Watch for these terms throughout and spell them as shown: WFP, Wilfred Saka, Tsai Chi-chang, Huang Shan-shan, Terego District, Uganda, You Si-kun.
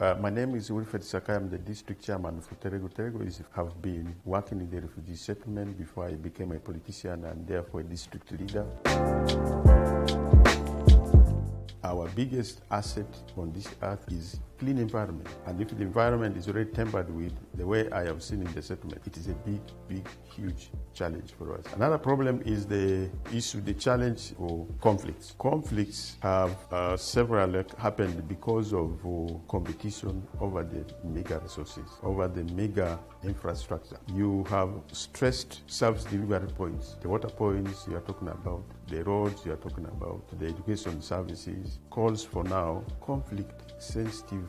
My name is Wilfred Saka. I'm the district chairman for Terego. Terego have been working in the refugee settlement before I became a politician and therefore a district leader. Our biggest asset on this earth is clean environment. And if the environment is already tempered with, the way I have seen in the settlement, it is a huge challenge for us. Another problem is the issue, the challenge of conflicts. Conflicts have several happened because of competition over the mega resources, over the mega infrastructure. You have stressed service delivery points, the water points you are talking about, the roads you are talking about, the education services, calls for now conflict-sensitive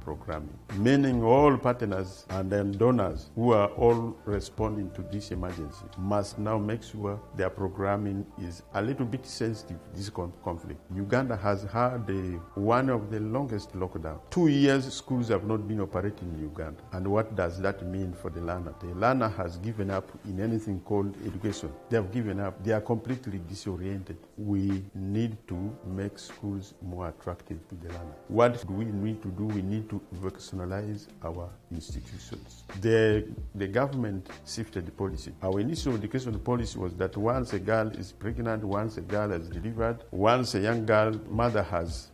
programming, meaning all partners and then donors who are all responding to this emergency must now make sure their programming is a little bit sensitive to this conflict. Uganda has had one of the longest lockdowns. 2 years schools have not been operating in Uganda. And what does that mean for the learner? The learner has given up in anything called education. They have given up. They are completely disoriented. We need to make schools more attractive to the learner. What do we need to do? We need to vocationalize our institutions. The government shifted the policy. Our initial education policy was that once a girl is pregnant, once a girl has delivered, once a young girl mother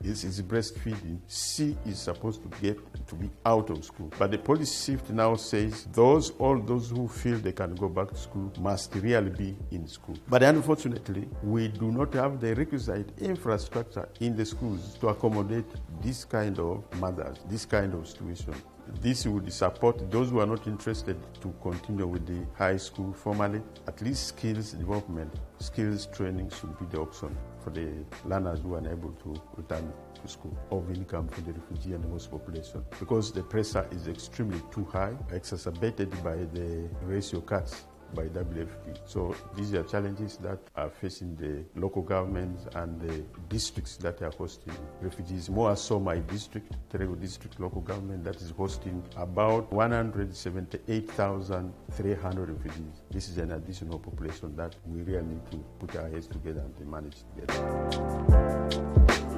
is breastfeeding, she is supposed to get to be out of school. But the policy shift now says all those who feel they can go back to school must really be in school. But unfortunately, we do not have the requisite infrastructure in the schools to accommodate this kind of mothers, this kind of situation. This would support those who are not interested to continue with the high school formally. At least skills development, skills training should be the option for the learners who are unable to return to school, of income for the refugee and host population, because the pressure is extremely too high, exacerbated by the ratio cuts by WFP. So these are challenges that are facing the local governments and the districts that are hosting refugees. More so my district, Terego District local government, that is hosting about 178,300 refugees. This is an additional population that we really need to put our heads together and manage together.